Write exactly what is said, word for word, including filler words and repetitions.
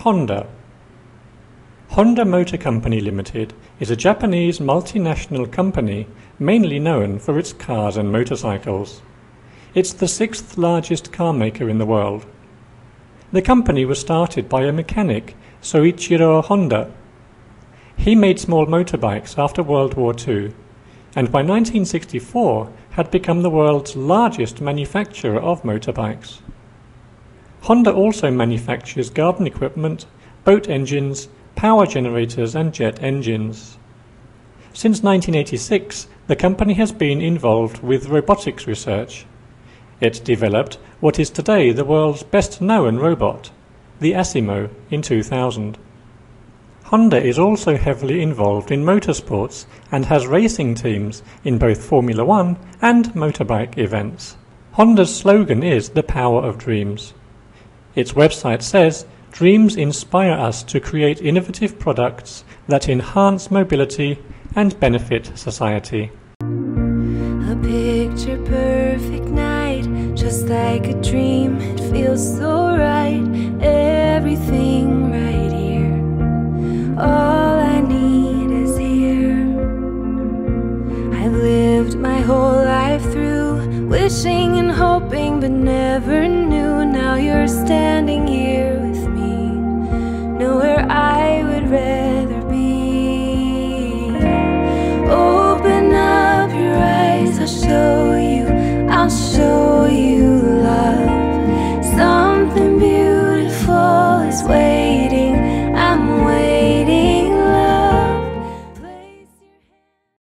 Honda. Honda Motor Company Limited is a Japanese multinational company mainly known for its cars and motorcycles. It's the sixth largest car maker in the world. The company was started by a mechanic, Soichiro Honda. He made small motorbikes after World War Two, and by nineteen sixty-four had become the world's largest manufacturer of motorbikes. Honda also manufactures garden equipment, boat engines, power generators and jet engines. Since nineteen eighty-six, the company has been involved with robotics research. It developed what is today the world's best-known robot, the Asimo, in two thousand. Honda is also heavily involved in motorsports and has racing teams in both Formula One and motorbike events. Honda's slogan is "The Power of Dreams." Its website says, "Dreams inspire us to create innovative products that enhance mobility and benefit society." A picture perfect night, just like a dream, it feels so right, everything right here. All I need is here. I've lived my whole life through, wishing and hoping, but never knew. Now you're standing here with me, nowhere I would rather be. Open up your eyes, I'll show you, I'll show you.